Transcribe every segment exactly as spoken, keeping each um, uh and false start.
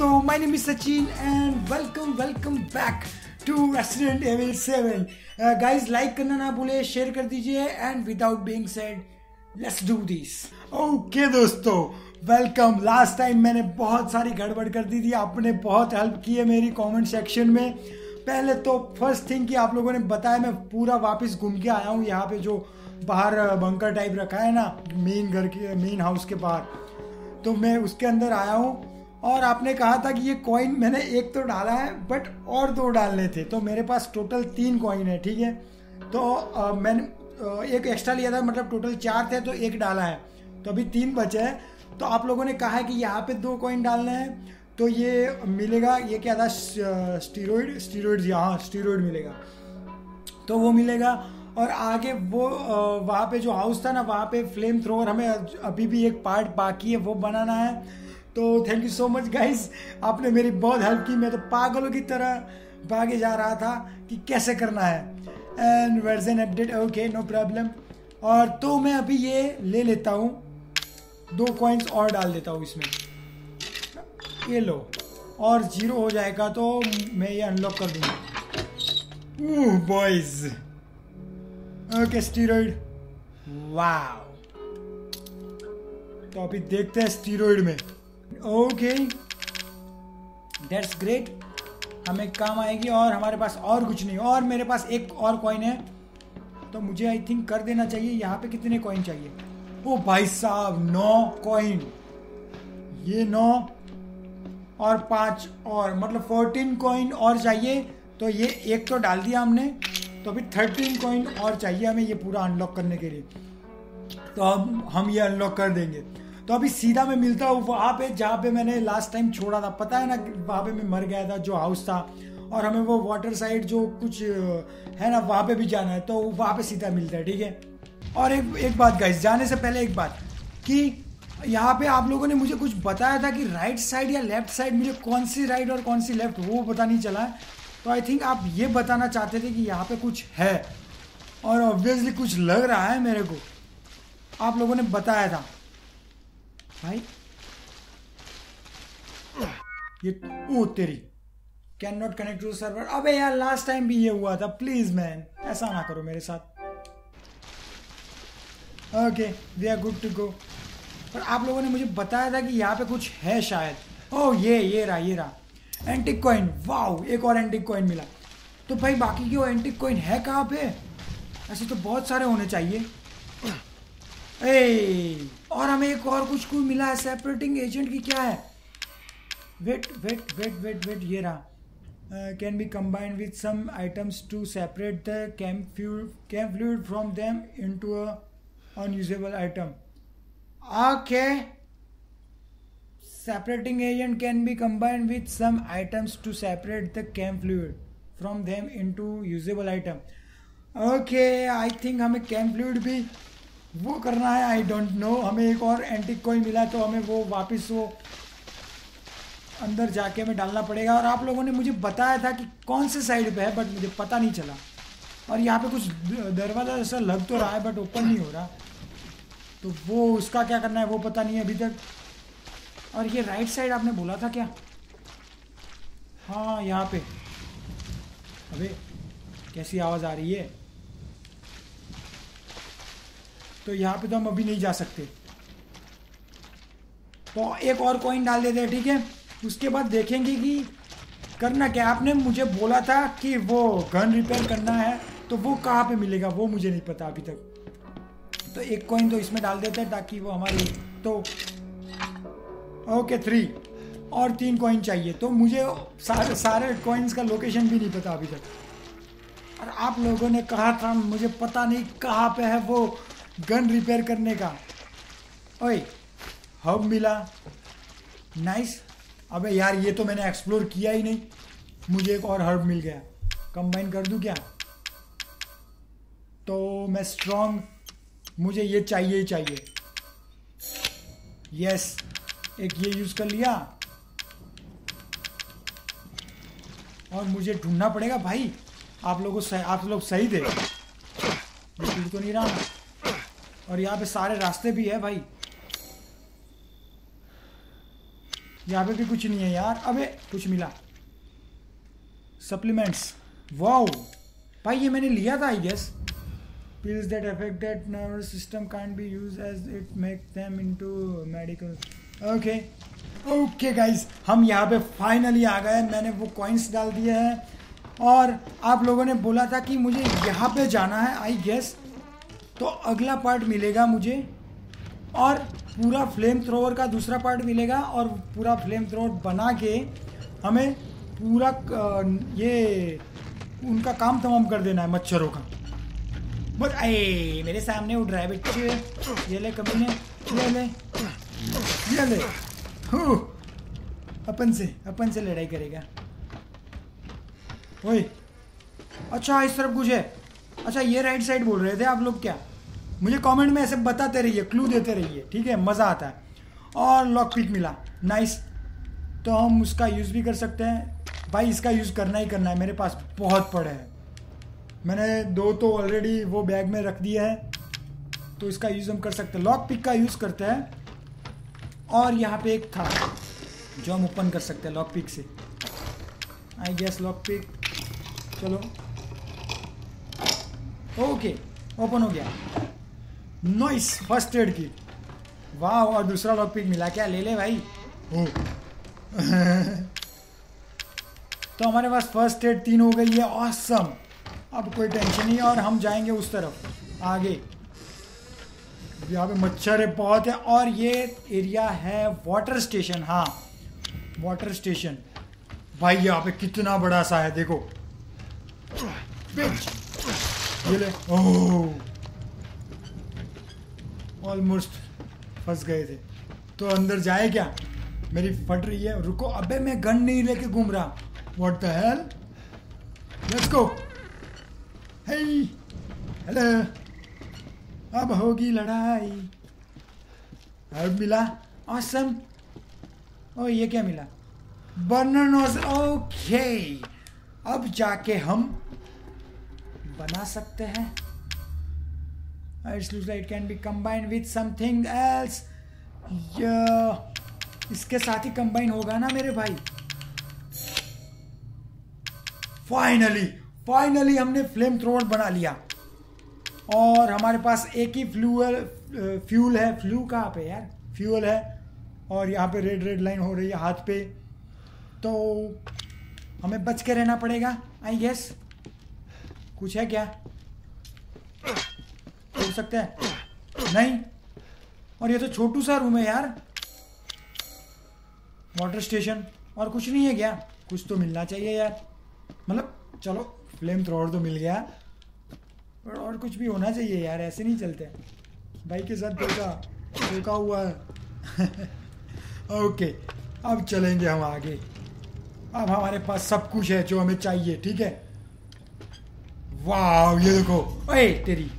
दोस्तों, my name is Sachin and welcome welcome back to Resident Evil seven. Guys like करना ना भूले, share कर दीजिए and without being said let's do this. Okay दोस्तों, welcome. Last time मैंने बहुत सारी गड़बड़ कर दी थी, आपने बहुत हेल्प की है मेरी कमेंट सेक्शन में। पहले तो फर्स्ट थिंग कि आप लोगों ने बताया, मैं पूरा वापस घूम के आया हूँ। यहाँ पे जो बाहर बंकर टाइप रखा है ना मेन घर के, मेन हाउस के बाहर, तो मैं उसके अंदर आया हूँ। और आपने कहा था कि ये कॉइन मैंने एक तो डाला है बट और दो डालने थे, तो मेरे पास टोटल तीन कॉइन है, ठीक है। तो आ, मैंने आ, एक एक्स्ट्रा लिया था, मतलब टोटल चार थे तो एक डाला है, तो अभी तीन बचे हैं। तो आप लोगों ने कहा है कि यहाँ पे दो कॉइन डालने हैं तो ये मिलेगा, ये क्या था, स्टीरोइड स्टीरोइड यहाँ स्टीरोइड मिलेगा, तो वो मिलेगा। और आगे वो वहाँ पे जो हाउस था ना, वहाँ पे फ्लेम थ्रोवर हमें अभी भी एक पार्ट बाकी है वो बनाना है। तो thank you so much guys, आपने मेरी बहुत हेल्प की। मैं तो पागलों की तरह भागे जा रहा था कि कैसे करना है। And version update, okay no problem. और तो मैं अभी ये ले लेता हूँ, दो कॉइन्स और डाल देता हूँ इसमें, ये लो। और जीरो हो जाएगा तो मैं ये अनलॉक कर दूँगा। ओह बॉयज, ओके स्टीरॉइड, वाह। तो अभी देखते हैं स्टीरॉइड में, ओके दैट्स ग्रेट, हमें काम आएगी। और हमारे पास और कुछ नहीं, और मेरे पास एक और कॉइन है तो मुझे आई थिंक कर देना चाहिए। यहाँ पे कितने कॉइन चाहिए? ओ भाई साहब, नौ कॉइन, ये नौ और पाँच और, मतलब फोर्टीन कॉइन और चाहिए। तो ये एक तो डाल दिया हमने, तो अभी थर्टीन कॉइन और चाहिए हमें ये पूरा अनलॉक करने के लिए। तो हम हम ये अनलॉक कर देंगे। तो अभी सीधा मैं मिलता हूँ वहाँ पे जहाँ पे मैंने लास्ट टाइम छोड़ा था, पता है ना, वहाँ पे मैं मर गया था जो हाउस था। और हमें वो वाटर साइड जो कुछ है ना, वहाँ पे भी जाना है, तो वहाँ पे सीधा मिलता है, ठीक है। और एक एक बात गाइस, जाने से पहले एक बात कि यहाँ पे आप लोगों ने मुझे कुछ बताया था कि राइट साइड या लेफ्ट साइड, मुझे कौन सी राइट और कौन सी लेफ्ट वो पता नहीं चला। तो आई थिंक आप ये बताना चाहते थे कि यहाँ पर कुछ है, और ऑब्वियसली कुछ लग रहा है मेरे को, आप लोगों ने बताया था भाई। ये ओ तेरी can not connect to server. अबे यार लास्ट टाइम भी ये हुआ था, प्लीज मैन ऐसा ना करो मेरे साथ। Okay we are good to go. पर आप लोगों ने मुझे बताया था कि यहाँ पे कुछ है शायद। ओह ये ये रहा ये रहा एंटिक कॉइन, वाओ एक और एंटिक कॉइन मिला। तो भाई बाकी की वो एंटिक कॉइन है कहाँ पे? ऐसे तो बहुत सारे होने चाहिए। ए, और हमें एक और कुछ कुछ मिला है, सेपरेटिंग एजेंट की क्या है? Wait wait wait wait wait ये रहा, can be combined with some items to separate the camp fuel camp fluid from them into a unusable item. Okay, separating agent can be combined with some items to separate the camp fluid from them into usable item. Okay I think हमें camp fluid भी वो करना है, I don't no. हमें एक और antique coin मिला तो हमें वो वापस वो अंदर जाके हमें डालना पड़ेगा। और आप लोगों ने मुझे बताया था कि कौन से साइड पे है बट मुझे पता नहीं चला। और यहाँ पे कुछ दरवाज़ा ऐसा लग तो रहा है बट ओपन नहीं हो रहा, तो वो उसका क्या करना है वो पता नहीं है अभी तक। और ये राइट साइड आपने बोला था क्या? हाँ यहाँ पे, अबे कैसी आवाज़ आ रही है। तो यहाँ पे तो हम अभी नहीं जा सकते, तो एक और कॉइन डाल देते हैं, ठीक है। उसके बाद देखेंगे कि करना क्या। आपने मुझे बोला था कि वो गन रिपेयर करना है, तो वो कहाँ पे मिलेगा वो मुझे नहीं पता अभी तक। तो एक कॉइन तो इसमें डाल देते हैं ताकि वो हमारी, तो ओके थ्री और तीन कॉइन चाहिए। तो मुझे सारे सारे कॉइन्स का लोकेशन भी नहीं पता अभी तक। और आप लोगों ने कहा था मुझे पता नहीं कहाँ पे है वो गन रिपेयर करने का। ओए हब मिला, नाइस। अबे यार ये तो मैंने एक्सप्लोर किया ही नहीं, मुझे एक और हर्ब मिल गया। कंबाइन कर दूं क्या? तो मैं स्ट्रॉन्ग, मुझे ये चाहिए ही चाहिए। यस, एक ये यूज़ कर लिया। और मुझे ढूंढना पड़ेगा भाई, आप लोगों से आप लोग सही थे, ये तो नहीं रहा ना। और यहाँ पे सारे रास्ते भी है भाई, यहाँ पे भी कुछ नहीं है यार। अबे कुछ मिला, सप्लीमेंट्स। वाओ भाई ये मैंने लिया था I guess. pills that affect that nervous system can't be used as it makes them into medical. okay okay guys, हम यहाँ पे फाइनली आ गए। मैंने वो कॉइन्स डाल दिए हैं और आप लोगों ने बोला था कि मुझे यहाँ पे जाना है आई गेस, तो अगला पार्ट मिलेगा मुझे और पूरा फ्लेम थ्रोवर का दूसरा पार्ट मिलेगा और पूरा फ्लेम थ्रोवर बना के हमें पूरा ये उनका काम तमाम कर देना है मच्छरों का। बस ए मेरे सामने उड़ रहा है बच्चे, ये ले कमीने, ये ले ये ले, अपन से अपन से लड़ाई करेगा। ओए अच्छा इस तरफ कुछ है। अच्छा ये राइट साइड बोल रहे थे आप लोग क्या? मुझे कमेंट में ऐसे बताते रहिए, क्लू देते रहिए, ठीक है मज़ा आता है। और लॉक पिक मिला, नाइस। तो हम उसका यूज़ भी कर सकते हैं। भाई इसका यूज़ करना ही करना है, मेरे पास बहुत पड़े हैं। मैंने दो तो ऑलरेडी वो बैग में रख दिया है, तो इसका यूज़ हम कर सकते हैं। लॉक पिक का यूज़ करते हैं और यहाँ पे एक था जो हम ओपन कर सकते हैं लॉक पिक से आई गेस। लॉक पिक चलो ओके ओपन हो गया, नाइस। फर्स्ट एड की, वाह। और दूसरा लॉक पिक मिला, क्या ले ले भाई ओ। तो हमारे पास फर्स्ट एड तीन हो गई है, ऑसम। अब कोई टेंशन नहीं है और हम जाएंगे उस तरफ आगे। यहाँ पे मच्छर है बहुत है और ये एरिया है वाटर स्टेशन। हाँ वाटर स्टेशन। भाई यहाँ पे कितना बड़ा सा है देखो, ये ले। ओह ऑलमोस्ट फंस गए थे। तो अंदर जाए क्या? मेरी फट रही है, रुको। अबे मैं गन नहीं लेके घूम रहा, what the hell, let's go. Hey, hello. अब होगी लड़ाई। अब मिला, awesome. ओ ये क्या मिला? Burner nozzle, okay. अब जाके हम बना सकते हैं। It looks like it can be combined with something else. Yeah. इसके साथ ही कंबाइन होगा ना मेरे भाई। फाइनली फाइनली हमने फ्लेम थ्रोवर बना लिया और हमारे पास एक ही फ्यूल फ्यूल है फ्लू कहाँ पे यार फ्यूल है। और यहाँ पे रेड रेड लाइन हो रही है हाथ पे, तो हमें बच के रहना पड़ेगा आई गेस। कुछ है क्या हो सकता है? नहीं। और ये तो छोटू सा रूम है यार वाटर स्टेशन। और कुछ नहीं है क्या? कुछ तो मिलना चाहिए यार, मतलब चलो फ्लेम थ्रोवर तो मिल गया पर और कुछ भी होना चाहिए यार, ऐसे नहीं चलते। बाइक के साथ धोखा धोखा हुआ है। ओके अब चलेंगे हम आगे। अब हमारे पास सब कुछ है जो हमें चाहिए, ठीक है। वाह ये देखो, ओए तेरी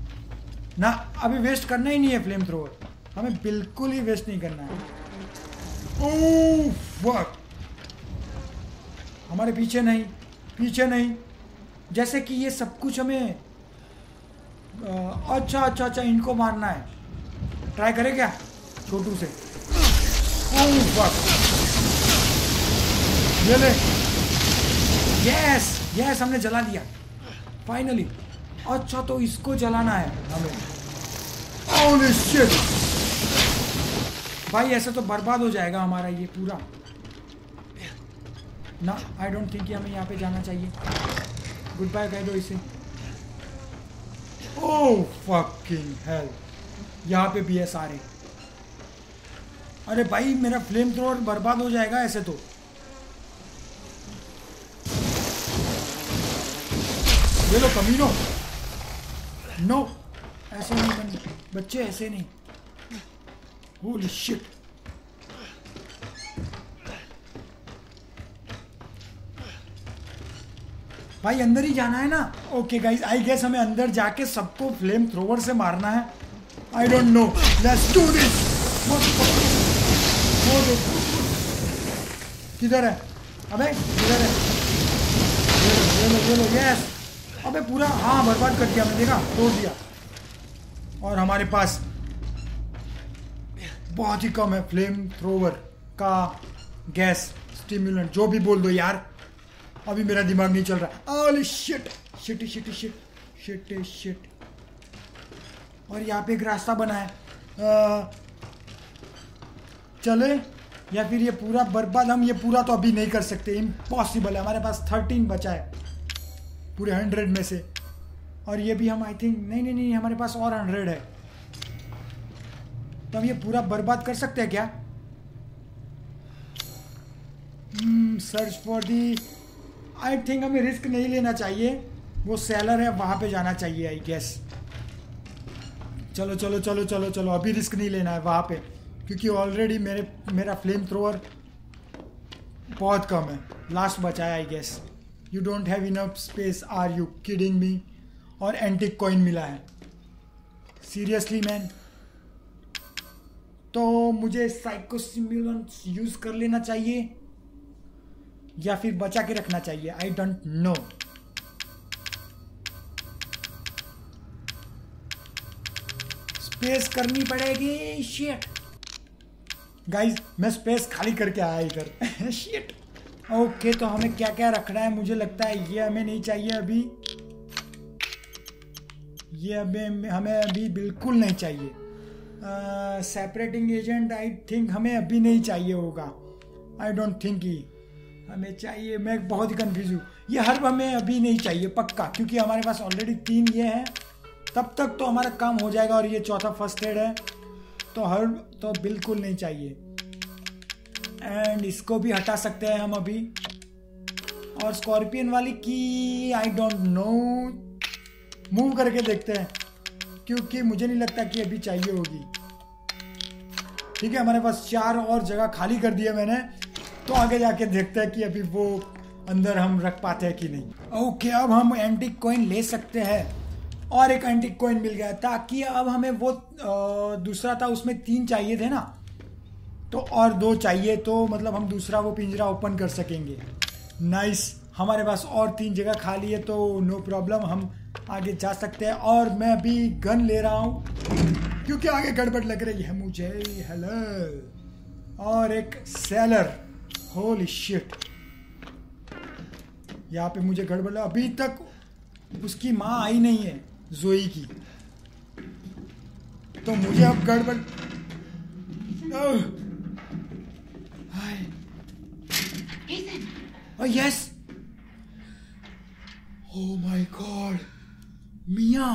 ना अभी वेस्ट करना ही नहीं है फ्लेम थ्रोवर, हमें बिल्कुल ही वेस्ट नहीं करना है। ओह फक, हमारे पीछे नहीं पीछे नहीं, जैसे कि ये सब कुछ हमें। अच्छा अच्छा अच्छा इनको मारना है, ट्राई करें क्या छोटू से? ओह फक, ये ले, यस यस हमने जला दिया फाइनली। अच्छा तो इसको जलाना है हमें। होली शिट भाई, ऐसे तो बर्बाद हो जाएगा हमारा ये पूरा ना। आई डोंट थिंक हमें यहाँ पे जाना चाहिए, गुड बाय कह दो इसे। ओह फकिंग हेल, यहाँ पे भी है सारे। अरे भाई मेरा फ्लेम थ्रोअर बर्बाद हो जाएगा ऐसे तो। ये लो कमीनो, नो ऐसे नहीं बन बच्चे, ऐसे नहीं। होली शिट, भाई अंदर ही जाना है ना। ओके गाइज आई गेस हमें अंदर जाके सबको फ्लेम थ्रोवर से मारना है। I don't know, let's do this. किधर है? अबे किधर है? ये लो ये लो, यस। अबे पूरा हाँ बर्बाद कर दिया हमने, देखा तोड़ दिया। और हमारे पास बहुत ही कम है फ्लेम थ्रोवर का गैस स्टिमुलेंट जो भी बोल दो यार, अभी मेरा दिमाग नहीं चल रहा। Holy shit shit shit shit shit shit. और यहाँ पे एक रास्ता बना है, आ, चले या फिर ये पूरा बर्बाद। हम ये पूरा तो अभी नहीं कर सकते, इम्पॉसिबल है। हमारे पास थर्टीन बचा है पूरे हंड्रेड में से, और ये भी हम आई थिंक नहीं नहीं नहीं हमारे पास और हंड्रेड है। तो हम ये पूरा बर्बाद कर सकते हैं क्या? Search for the, I think हमें रिस्क नहीं लेना चाहिए। वो सेलर है, वहाँ पे जाना चाहिए आई गेस। चलो चलो चलो चलो चलो, अभी रिस्क नहीं लेना है वहाँ पे, क्योंकि ऑलरेडी मेरे मेरा फ्लेम थ्रोअर बहुत कम है, लास्ट बचा है I guess. You don't have enough space, are you kidding me? और एंटीक कॉइन मिला है, सीरियसली मैन। तो मुझे साइको स्टिमुलेंट्स यूज़ कर लेना चाहिए या फिर बचा के रखना चाहिए, आई डोंट नो। स्पेस करनी पड़ेगी, शिट। गाइज मैं स्पेस खाली करके आया इधर शिट। ओके तो हमें क्या क्या रखना है? मुझे लगता है ये हमें नहीं चाहिए अभी, ये हमें हमें अभी बिल्कुल नहीं चाहिए। सेपरेटिंग एजेंट आई थिंक हमें अभी नहीं चाहिए होगा, आई डोंट थिंक ही हमें चाहिए। मैं बहुत ही कन्फ्यूज हूँ, ये हर्ब हमें अभी नहीं चाहिए पक्का, क्योंकि हमारे पास ऑलरेडी तीन ये हैं, तब तक तो हमारा काम हो जाएगा। और ये चौथा फर्स्ट एड है, तो हर्ब तो बिल्कुल नहीं चाहिए। एंड इसको भी हटा सकते हैं हम अभी। और स्कॉर्पियन वाली की आई डोंट नो, मूव करके देखते हैं, क्योंकि मुझे नहीं लगता कि अभी चाहिए होगी। ठीक है, हमारे पास चार और जगह खाली कर दी है मैंने, तो आगे जाके देखते हैं कि अभी वो अंदर हम रख पाते हैं कि नहीं। ओके okay, अब हम एंटीक कॉइन ले सकते हैं, और एक एंटीक कॉइन मिल गया, ताकि अब हमें वो दूसरा था उसमें तीन चाहिए थे ना, तो और दो चाहिए, तो मतलब हम दूसरा वो पिंजरा ओपन कर सकेंगे। नाइस, हमारे पास और तीन जगह खाली है, तो नो प्रॉब्लम, हम आगे जा सकते हैं। और मैं अभी गन ले रहा हूँ क्योंकि आगे गड़बड़ लग रही है मुझे। हेलो, और एक सेलर, होली शिट। यहाँ पे मुझे गड़बड़, अभी तक उसकी माँ आई नहीं है जोई की, तो मुझे अब गड़बड़। Yes, oh my god, Mia,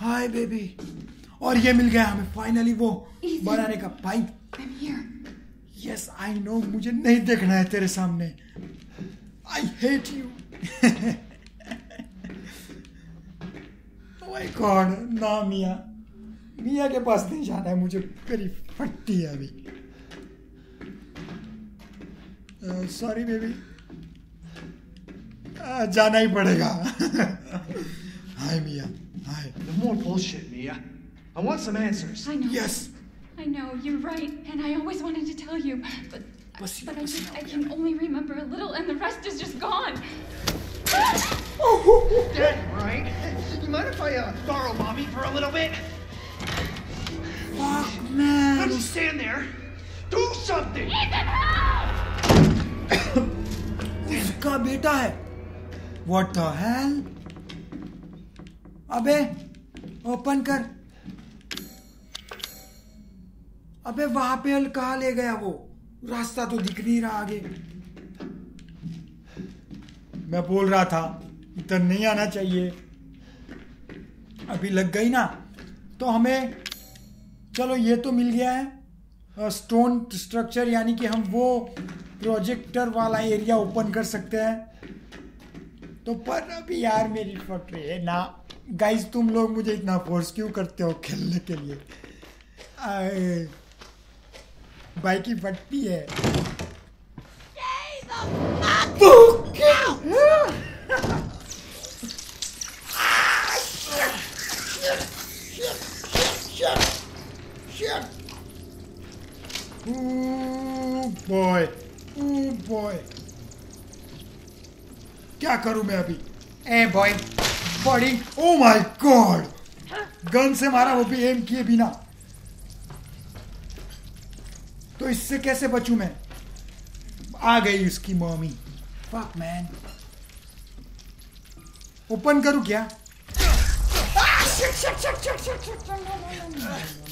hi baby. और ये मिल गया हमें फाइनली वो बनाने का पाइप। यस आई नो, मुझे नहीं देखना है तेरे सामने, I hate you. My god, ना मिया, मिया के पास नहीं जाना है मुझे, मेरी फटती है अभी। सॉरी बेबी, जाना ही पड़ेगा। हाय मिया, हाय। More bullshit, Mia. I want some answers. I know. Yes. I know, you're right, and I always wanted to tell you, but but I just I can only remember a little, and the rest is just gone. Dead, right? You mind if I uh, borrow mommy for a little bit? Fuck, man! Don't just stand there. Do something. Ethan, help! उसका बेटा है. What the hell? अबे, open कर. अबे वहां पे कहाँ ले गया वो? रास्ता तो दिख नहीं रहा आगे। मैं बोल रहा था इधर नहीं आना चाहिए, अभी लग गई ना। तो हमें, चलो ये तो मिल गया है स्टोन स्ट्रक्चर, यानी कि हम वो प्रोजेक्टर वाला एरिया ओपन कर सकते हैं। तो पर अभी यार मेरी फट रही है ना। गाइस तुम लोग मुझे इतना फोर्स क्यों करते हो खेलने के लिए? आए, बाइक की फटती है। बॉय, बॉय, क्या करूं मैं अभी? ए boy, body. Oh my god, gun से मारा वो भी एम किए बिना। तो इससे कैसे बचूं मैं? आ गई उसकी मम्मी। फक मैन, ओपन करूं क्या?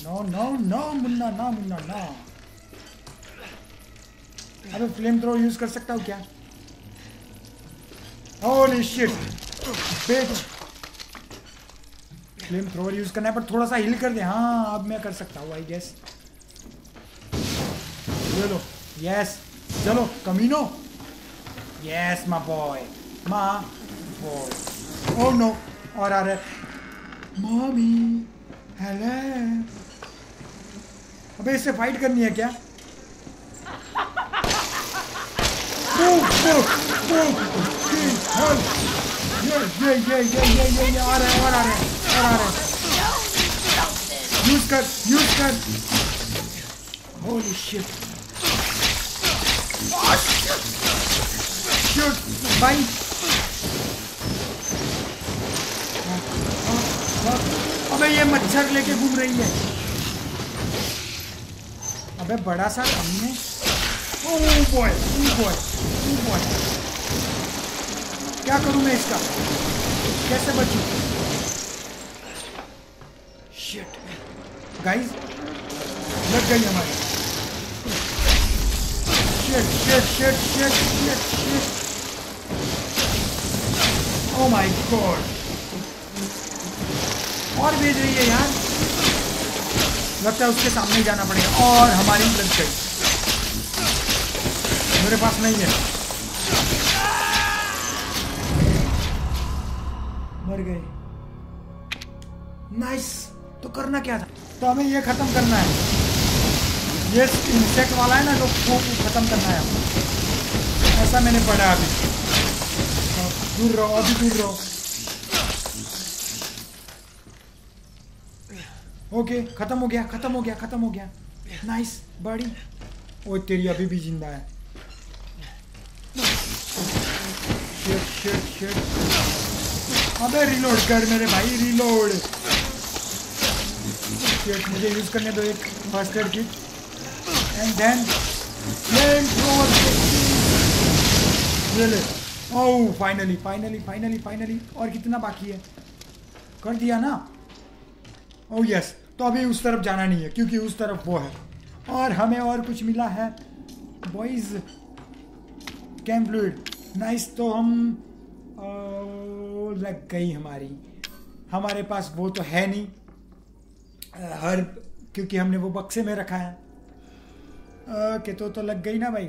नो नो नो मुन्ना ना मुन्ना ना। अबे फ्लेम थ्रो यूज कर सकता हूँ क्या? Holy shit bitch. Flame thrower use करना है पर थोड़ा सा हिल कर दे। हाँ अब मैं कर सकता हूँ आई गेस। चलो यस चलो कमीनो। Yes my boy my boy. Oh no और आ रहे मॉमी। हेलो अबे इससे फाइट करनी है क्या? ये ये ये ये ये ये आ रहे और आ रहे और आ रहे। यूज कर यूज कर। होली शिट शूट भाई। अबे ये मच्छर लेके घूम रही है। अबे बड़ा सा कमी है। Oh boy oh boy oh boy. क्या करूं मैं इसका? कैसे बचूं? शिट गाइस लग गई हमारी। Shit shit shit shit shit shit. Oh my god और भेज रही है यार। लगता है उसके सामने ही जाना पड़ेगा। और हमारी लग गई। मेरे पास नहीं है। मर गए। नाइस। तो करना क्या था? तो हमें ये खत्म करना है। ये इंसेक्ट वाला है ना जो खत्म करना है हमें। ऐसा मैंने पढ़ा। अभी दूर रहो अभी दूर रहो। ओके खत्म हो गया खत्म हो गया खत्म हो गया। नाइस बड़ी। ओ तेरी अभी भी जिंदा है। Shit shit shit. अबे रिलोड कर मेरे भाई रिलोड। मुझे यूज करने दो एक first aid kit and then flame thrower. ले ले। Oh finally finally finally finally. और कितना बाकी है? कर दिया ना। Oh yes. तो अभी उस तरफ जाना नहीं है क्योंकि उस तरफ वो है। और हमें और कुछ मिला है बॉयज। Cam fluid. नाइस। तो हम आ, लग गई हमारी। हमारे पास वो तो है नहीं हर क्योंकि हमने वो बक्से में रखा है। ओके तो तो लग गई ना भाई।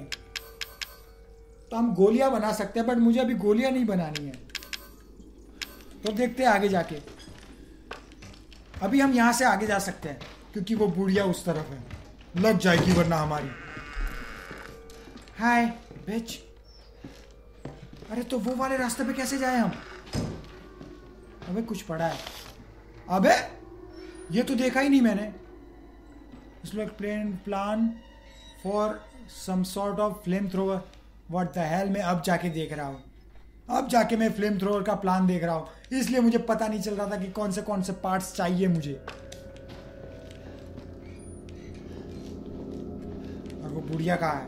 तो हम गोलियां बना सकते हैं बट मुझे अभी गोलियां नहीं बनानी है। तो देखते हैं आगे जाके। अभी हम यहां से आगे जा सकते हैं क्योंकि वो बुढ़िया उस तरफ है। लग जाएगी वरना हमारी। हाय बिच। अरे तो वो वाले रास्ते पे कैसे जाए हम? अबे कुछ पड़ा है। अबे ये तो देखा ही नहीं मैंने। इसलिए plan plan for some sort of flame thrower. What the hell. मैं अब जाके देख रहा हूँ। अब जाके मैं फ्लेम थ्रोवर का प्लान देख रहा हूँ। इसलिए मुझे पता नहीं चल रहा था कि कौन से कौन से पार्ट्स चाहिए मुझे। और वो बुढ़िया कहाँ है?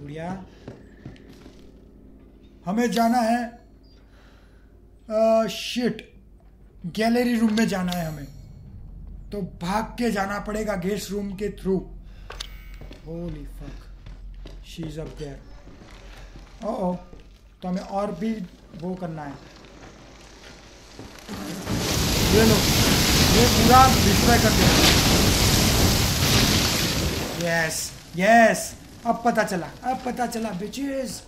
बुढ़िया हमें जाना है। शिट गैलरी रूम में जाना है हमें। तो भाग के जाना पड़ेगा गेस्ट रूम के through. Holy fuck she is up there. ओ तो हमें और भी वो करना है। ये लो ये पूरा डिस्ट्रॉय कर दिया। यस यस अब पता चला अब पता चला बिचेस।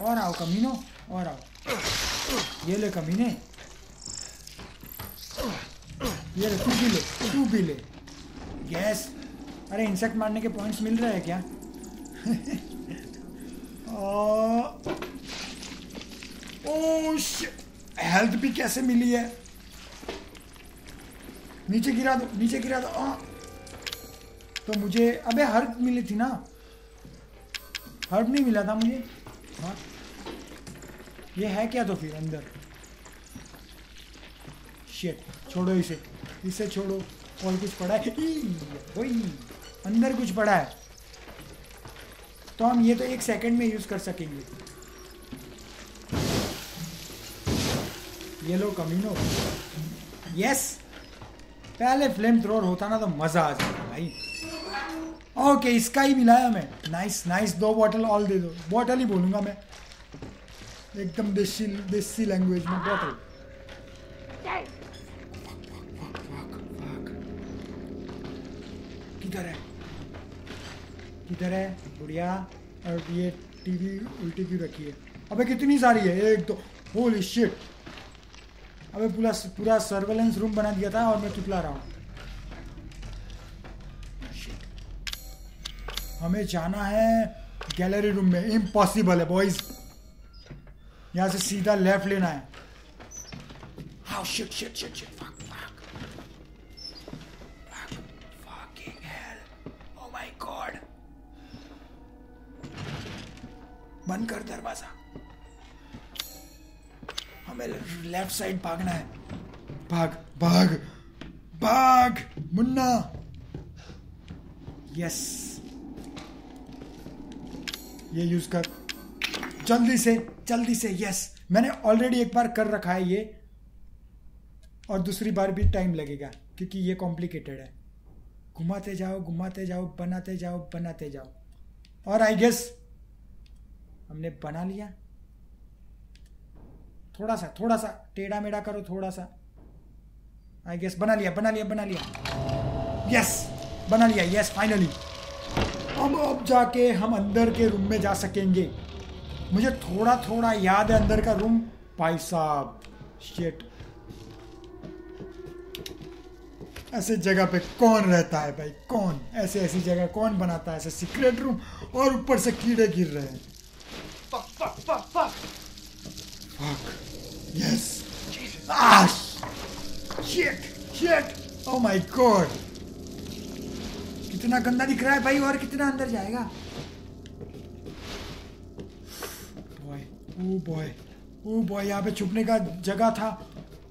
और आओ कमीनो और आओ। ये ले कमीने। ये ले तू भी ले तू भी ले। यस। अरे इंसेक्ट मारने के पॉइंट्स मिल रहे हैं क्या? ओह हेल्थ भी कैसे मिली है? नीचे गिरा दो नीचे गिरा दो। आ, तो मुझे अबे हर्ब मिली थी ना। हर्ब नहीं मिला था मुझे। हाँ ये है क्या? तो फिर अंदर शिट छोड़ो इसे इसे छोड़ो और कुछ पड़ा है? वही अंदर कुछ पड़ा है तो हम ये तो एक सेकंड में यूज कर सकेंगे। ये लो कमीनो। यस, पहले फ्लेम थ्रोर होता ना तो मजा आ जाता भाई। ओके, इसका ही मिला है हमें। नाइस नाइस, दो बॉटल ऑल दे दो। बॉटल ही बोलूंगा मैं, एकदम देसी देसी लैंग्वेज में बॉटल। किधर है किधर है बुढ़िया? और ये टीवी उल्टी क्यों रखी है? अबे कितनी सारी है, एक दो, होली शिट। अबे पूरा पूरा सर्वेलेंस रूम बना दिया था और मैं चिपला रहा हूँ। हमें जाना है गैलरी रूम में। इम्पॉसिबल है बॉयज, यहाँ से सीधा लेफ्ट लेना है। How shit shit shit shit, fuck fuck fucking hell, oh my god. बंद कर दरवाजा, हमें लेफ्ट साइड भागना है। भाग भाग भाग मुन्ना। यस, ये यूज कर जल्दी से जल्दी से। यस, मैंने ऑलरेडी एक बार कर रखा है ये, और दूसरी बार भी टाइम लगेगा क्योंकि ये कॉम्प्लिकेटेड है। घुमाते जाओ घुमाते जाओ, बनाते जाओ बनाते जाओ, और आई गेस हमने बना लिया। थोड़ा सा थोड़ा सा टेढ़ा मेढ़ा करो, थोड़ा सा। आई गेस बना लिया बना लिया बना लिया। यस, बना लिया। यस फाइनली, अब अब जाके हम अंदर के रूम में जा सकेंगे। मुझे थोड़ा थोड़ा याद है अंदर का रूम। भाई साहब शिट, ऐसे जगह पे कौन रहता है भाई? कौन ऐसे ऐसी जगह कौन बनाता है? ऐसे सीक्रेट रूम, और ऊपर से कीड़े गिर रहे हैं। Fuck fuck fuck fuck fuck. Yes, ah shit shit, oh my god, कितना गंदा दिख रहा है भाई। और कितना अंदर जाएगा? Boy oh boy oh boy, यहाँ पे छुपने का जगह था,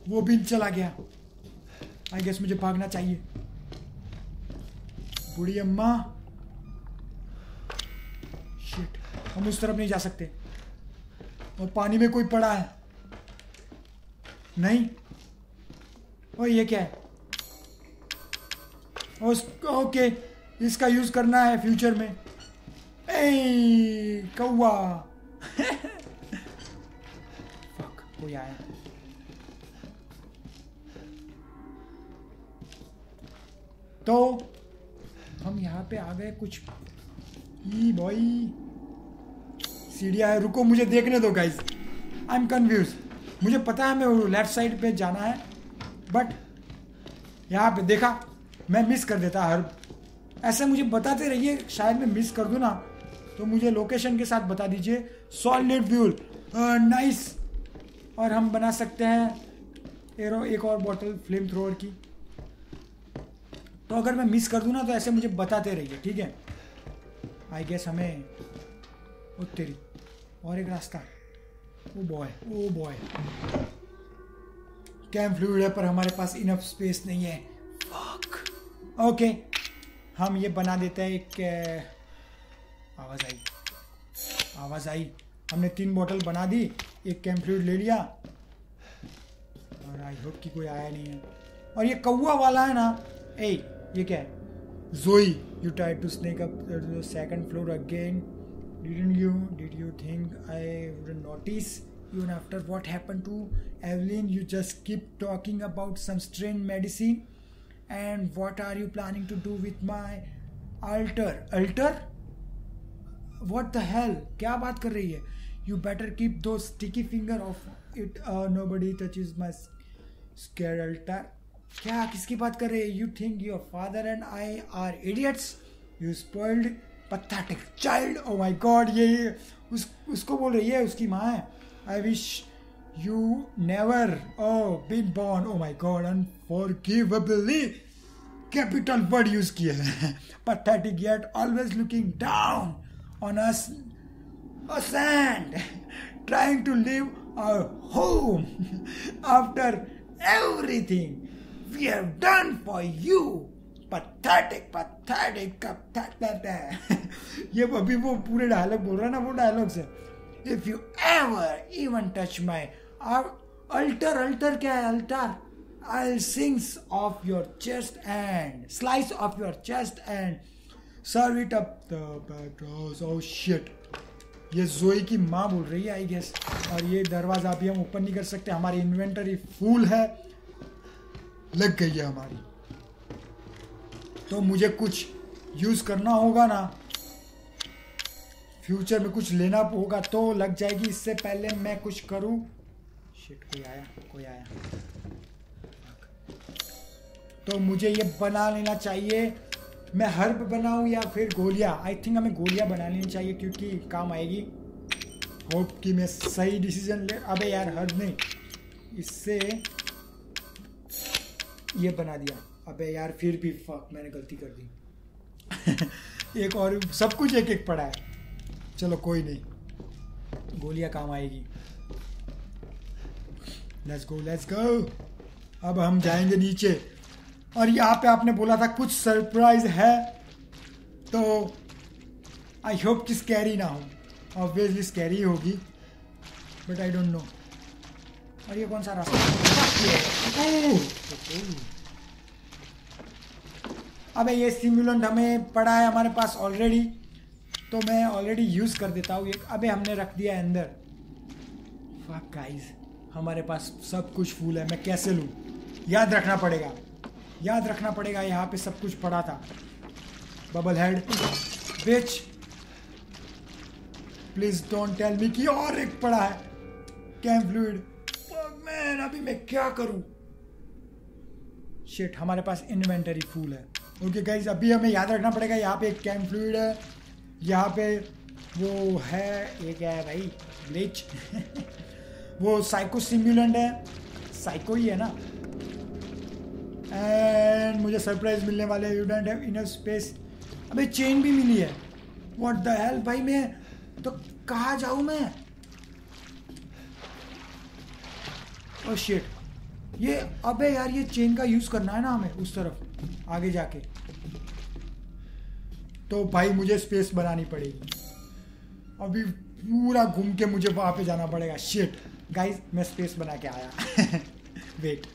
वो भी चला गया। आई गेस मुझे भागना चाहिए। बूढ़ी अम्मा शिट, हम उस तरफ नहीं जा सकते। और पानी में कोई पड़ा है? नहीं। और ये क्या है? ओके, इसका यूज करना है फ्यूचर में। ए कौवा फक, कोई आया। तो हम यहाँ पे आ गए। कुछ ई बॉय सीढ़ियाँ है। रुको, मुझे देखने दो गाइज, आई एम कन्फ्यूज। मुझे पता है मैं लेफ्ट साइड पे जाना है, बट यहाँ पे देखा मैं मिस कर देता हर। ऐसे मुझे बताते रहिए, शायद मैं मिस कर दूँ ना, तो मुझे लोकेशन के साथ बता दीजिए। Solid fuel, nice. और हम बना सकते हैं एरो, एक और बॉटल फ्लेम थ्रोअर की। तो अगर मैं मिस कर दूँ ना तो ऐसे मुझे बताते रहिए, ठीक है? आई गेस हमें ओ तेरी, और एक रास्ता। Oh boy oh boy, cam fluid है पर हमारे पास इनफ स्पेस नहीं है। फक। ओके okay, हम ये बना देते हैं एक। आवाज़ आई आवाज़ आई। हमने तीन बोतल बना दी, एक कैंप फ्लूइड ले लिया, और आई होप कि कोई आया नहीं है। और ये कौवा वाला है ना, ए ये क्या है? Zoe, you try to snake up second floor again, didn't you? Did you think I wouldn't notice even after what happened to Evelyn? You just keep talking about some strange medicine. And what are you planning to do with my altar? Altar? What the hell? क्या बात कर रही है? You better keep those sticky finger off it. Uh, nobody touches my scared altar. क्या किसकी बात कर रही है? You think your father and I are idiots? You spoiled, pathetic child. Oh my God, ये ये उस उसको बोल रही है, उसकी माँ है। I wish you never oh been born. Oh my God, unforgivably capital word use किया है। Pathetic yet always looking down on us, a sand trying to leave our home after everything. we have done for you. Pathetic, pathetic, pathetic. ये अभी वो पूरे dialogue बोल रहा है ना, वो डायलॉग से if you ever even touch my altar, altar क्या है altar, I'll slice off your chest and slice off your chest and serve it up the bedrooms. Oh shit! ये जोई की माँ बोल रही है I guess. और ये दरवाजा भी हम ओपन नहीं कर सकते, हमारी इन्वेंटरी फुल है, लग गई है हमारी, तो मुझे कुछ यूज करना होगा ना, फ्यूचर में कुछ लेना होगा तो लग जाएगी। इससे पहले मैं कुछ करूँ, शिट कोई आया, कोई आया, तो मुझे ये बना लेना चाहिए। मैं हर्ब बनाऊं या फिर गोलियां, आई थिंक हमें गोलियां बना लेनी चाहिए क्योंकि काम आएगी। होप कि मैं सही डिसीजन ले। अबे यार हर्ब नहीं, इससे ये बना दिया। अबे यार फिर भी फक, मैंने गलती कर दी। एक और सब कुछ एक एक पड़ा है, चलो कोई नहीं, गोलियां काम आएगी। Let's go let's go. अब हम जाएंगे नीचे और यहाँ पे आपने बोला था कुछ सरप्राइज है, तो आई होप कि स्कैरी ना हो। ऑब्वियसली स्कैरी होगी बट आई डोंट नो। और ये कौन सा रास्ता? अबे ये सिमुलेंट हमें पड़ा है हमारे पास ऑलरेडी, तो मैं ऑलरेडी यूज़ कर देता हूँ ये। अबे हमने रख दिया है अंदर। फक गाइस, हमारे पास सब कुछ फूल है, मैं कैसे लूँ? याद रखना पड़ेगा, याद रखना पड़ेगा। यहाँ पे सब कुछ पड़ा था। Bubble head bitch, please don't tell me कि और एक पड़ा है कैम फ्लूइड। मैन अभी मैं क्या करूं? शिट, हमारे पास इन्वेंटरी फुल है। ओके okay गाइज, अभी हमें याद रखना पड़ेगा। यहाँ पे एक कैम फ्लूइड है, यहाँ पे वो है, ये क्या है भाई, ग्लिच। वो साइको सिम्युलेंट है, साइको ही है ना। एंड मुझे सरप्राइज मिलने वाले। You don't have enough space. अबे चेन भी मिली है, व्हाट द हेल भाई। मैं तो कहाँ जाऊँ मैं? ओह शिट, ये अबे यार ये चेन का यूज़ करना है ना हमें उस तरफ आगे जाके, तो भाई मुझे स्पेस बनानी पड़ेगी। अभी पूरा घूम के मुझे वहाँ पे जाना पड़ेगा। शिट गाइज, मैं स्पेस बना के आया। वेट,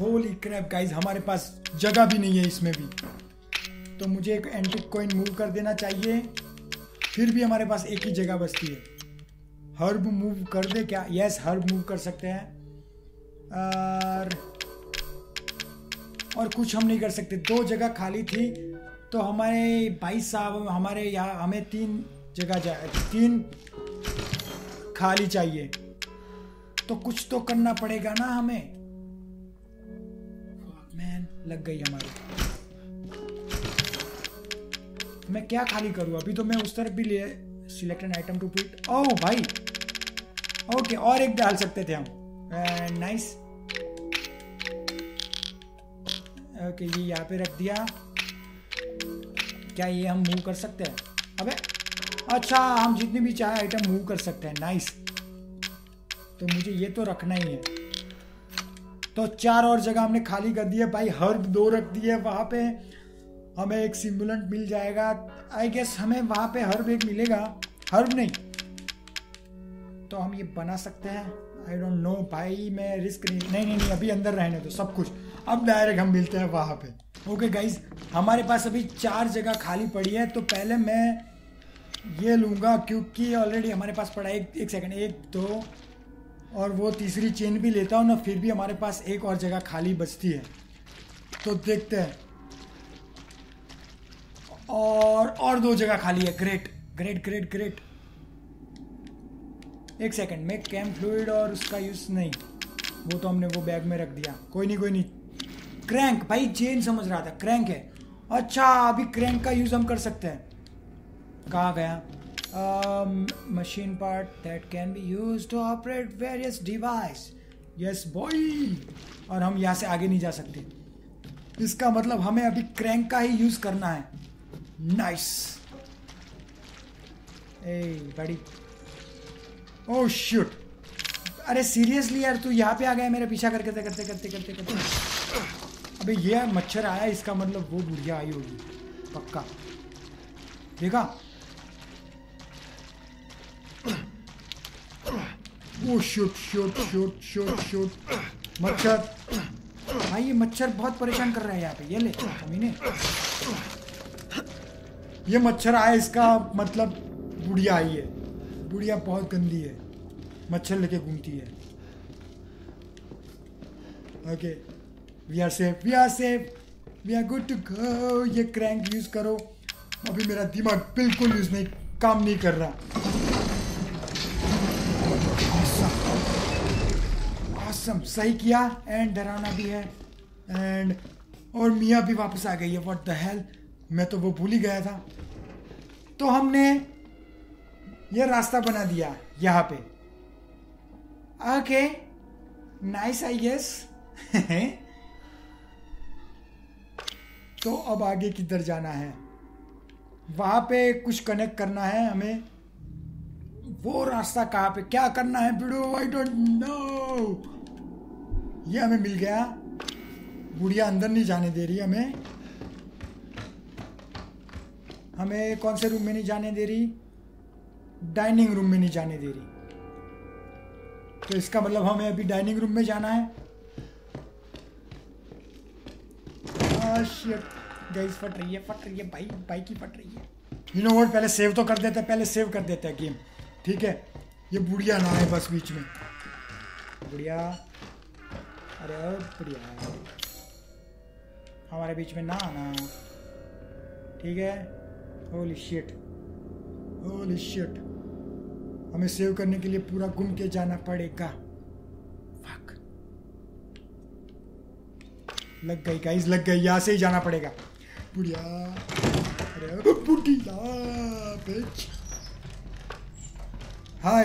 होली क्रैप गाइज, हमारे पास जगह भी नहीं है इसमें भी, तो मुझे एक एंटिक कॉइन मूव कर देना चाहिए। फिर भी हमारे पास एक ही जगह बचती है। हर्ब मूव कर दे क्या? यस हर्ब मूव कर सकते हैं। और और कुछ हम नहीं कर सकते। दो जगह खाली थी, तो हमारे भाई साहब हमारे यहाँ हमें तीन जगह जा तीन खाली चाहिए, तो कुछ तो करना पड़ेगा ना हमें। मैन लग गई हमारी। मैं क्या खाली करूँ अभी? तो मैं उस तरफ भी ले। Select an item to put. Oh भाई ओके okay, और एक डाल सकते थे हम। नाइस ओके, ये यहाँ पे रख दिया। क्या ये हम मूव कर सकते हैं? अबे अच्छा, हम जितने भी चाहे आइटम मूव कर सकते हैं। नाइस, तो मुझे ये तो रखना ही है। तो चार और जगह हमने खाली कर दी है भाई। हर्ब दो रख दी है, वहाँ पे हमें एक सिमुलेंट मिल जाएगा आई गेस। हमें वहाँ पे हर्ब एक मिलेगा, हर्ब नहीं तो हम ये बना सकते हैं। आई डोंट नो भाई, मैं रिस्क नहीं नहीं नहीं, नहीं अभी अंदर रहने दो सब कुछ। अब डायरेक्ट हम मिलते हैं वहाँ पे। ओके गाइज, हमारे पास अभी चार जगह खाली पड़ी है, तो पहले मैं ये लूँगा क्योंकि ऑलरेडी हमारे पास पड़ा है। एक, एक सेकेंड, एक दो और वो तीसरी चेन भी लेता हूँ ना। फिर भी हमारे पास एक और जगह खाली बचती है, तो देखते हैं। और और दो जगह खाली है। Great great great great. एक सेकंड में कैम फ्लूइड और उसका यूज़ नहीं, वो तो हमने वो बैग में रख दिया। कोई नहीं कोई नहीं। क्रैंक भाई, चेन समझ रहा था, क्रैंक है। अच्छा, अभी क्रैंक का यूज़ हम कर सकते हैं। कहाँ गया? Um, machine part that can be used to operate various device. Yes boy. और हम यहाँ से आगे नहीं जा सकते, इसका मतलब हमें अभी क्रैंक का ही यूज करना है। नाइस ए बड़ी। ओह शिट, अरे सीरियसली यार, तू यहाँ पे आ गया मेरा पीछा करके करते करते करते करते करते अबे ये मच्छर आया, इसका मतलब वो बुढ़िया आई होगी पक्का। देखा, oh shoot shoot shoot shoot shoot मच्छर भाई, ये मच्छर बहुत परेशान कर रहा है यहाँ पे। ये ले अमीने, ये मच्छर आया इसका मतलब बुढ़िया आई है। बुढ़िया बहुत गंदी है, मच्छर लेके घूमती है। Okay, we are safe, we are safe, we are good to go. ये क्रैंक यूज करो। अभी मेरा दिमाग बिल्कुल यूज नहीं काम नहीं कर रहा। awesome, सही किया। एंड डराना भी है एंड और मिया भी वापस आ गई है। व्हाट द हेल, मैं तो वो भूल ही गया था। तो हमने ये रास्ता बना दिया यहाँ पे। Okay, nice I guess. तो अब आगे किधर जाना है? वहाँ पे कुछ कनेक्ट करना है हमें। वो रास्ता कहाँ पे, क्या करना है वीडियो, आई डोंट नो। ये हमें मिल गया। बुढ़िया अंदर नहीं जाने दे रही हमें, हमें कौन से रूम में नहीं जाने दे रही, डाइनिंग रूम में नहीं जाने दे रही। तो इसका मतलब हमें अभी डाइनिंग रूम में जाना है। गाइस फट रही है, फट रही है भाई, बाइक ही फट रही है। यू नो व्हाट, पहले सेव तो कर देते हैं, पहले सेव कर देते हैं गेम, ठीक है। ये बुढ़िया ना है बस बीच में, बुढ़िया, अरे बुढ़िया हमारे बीच में ना आना, ठीक है। होली शिट, होली शिट, हमें सेव करने के लिए पूरा घूम के जाना पड़ेगा। फक, लग गई गाइस, लग गई, यहाँ से ही जाना पड़ेगा। बुढ़िया, अरे बुढ़िया बिच, हाय,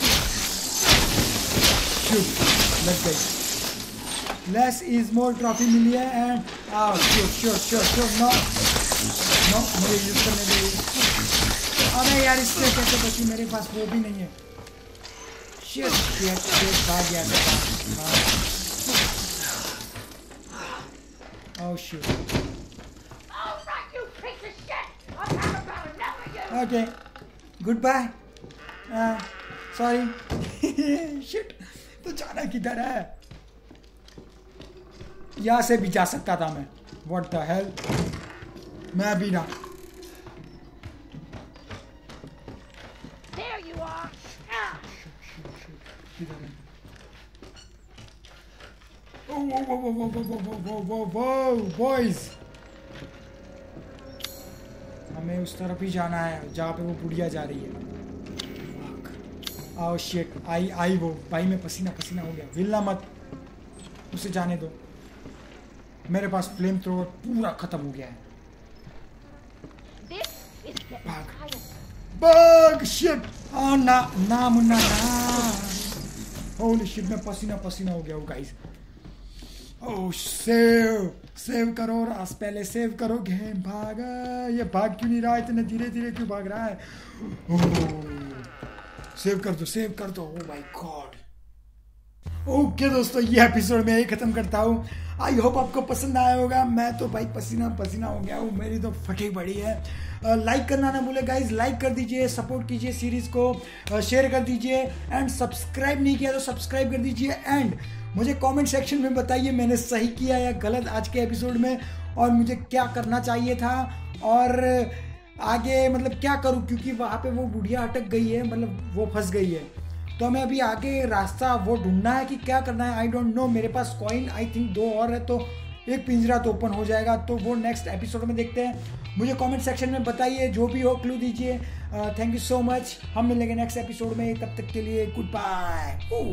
शूट, लग गई। लेस इज मोर ट्रॉफी मिली है एंड आओ shoot shoot shoot shoot. No no, मुझे यूज करने दे। अरे यार इससे कैसे बची, मेरे पास वो भी नहीं है। शिट शिट शिट, भाग गया था। Oh shit, okay goodbye, sorry. Shit, तो जाना किधर है? यहाँ से भी जा सकता था मैं। व्हाट द हेल, मैं भी ना। बॉयज, हमें उस तरफ ही जाना है जहाँ पे वो बुढ़िया जा रही है। आओ शिट, आई आई वो भाई, मैं पसीना पसीना हो गया। हिलना मत, उसे जाने दो। मेरे पास फ्लेम थ्रोवर पूरा खत्म हो गया है। भाग भाग शिट, आ ना ना मुन्ना ना। होली शिट, मैं पसीना पसीना हो गया हूँ गाइस। ओह सेव सेव करो, रास पहले सेव करो गेम। भागा, ये भाग क्यों नहीं रहा, इतने धीरे धीरे क्यों भाग रहा है? ओह सेव कर दो, सेव कर दो। Oh my god. Okay okay, दोस्तों ये एपिसोड मैं यही खत्म करता हूँ। आई होप आपको पसंद आया होगा। मैं तो भाई पसीना पसीना हो गया हूँ, मेरी तो फटी पड़ी है। लाइक करना ना भूले गाइज, लाइक कर दीजिए, सपोर्ट कीजिए सीरीज़ को, शेयर कर दीजिए एंड सब्सक्राइब नहीं किया तो सब्सक्राइब कर दीजिए। एंड मुझे कमेंट सेक्शन में बताइए मैंने सही किया या गलत आज के एपिसोड में, और मुझे क्या करना चाहिए था और आगे मतलब क्या करूँ, क्योंकि वहाँ पर वो बुढ़िया अटक गई है, मतलब वो फंस गई है। तो हमें अभी आगे रास्ता वो ढूंढना है कि क्या करना है, आई डोंट नो। मेरे पास कॉइन आई थिंक दो और है, तो एक पिंजरा तो ओपन हो जाएगा, तो वो नेक्स्ट एपिसोड में देखते हैं। मुझे कमेंट सेक्शन में बताइए, जो भी हो क्लू दीजिए। थैंक यू सो मच, हम मिलेंगे नेक्स्ट एपिसोड में। तब तक के लिए गुड बाय।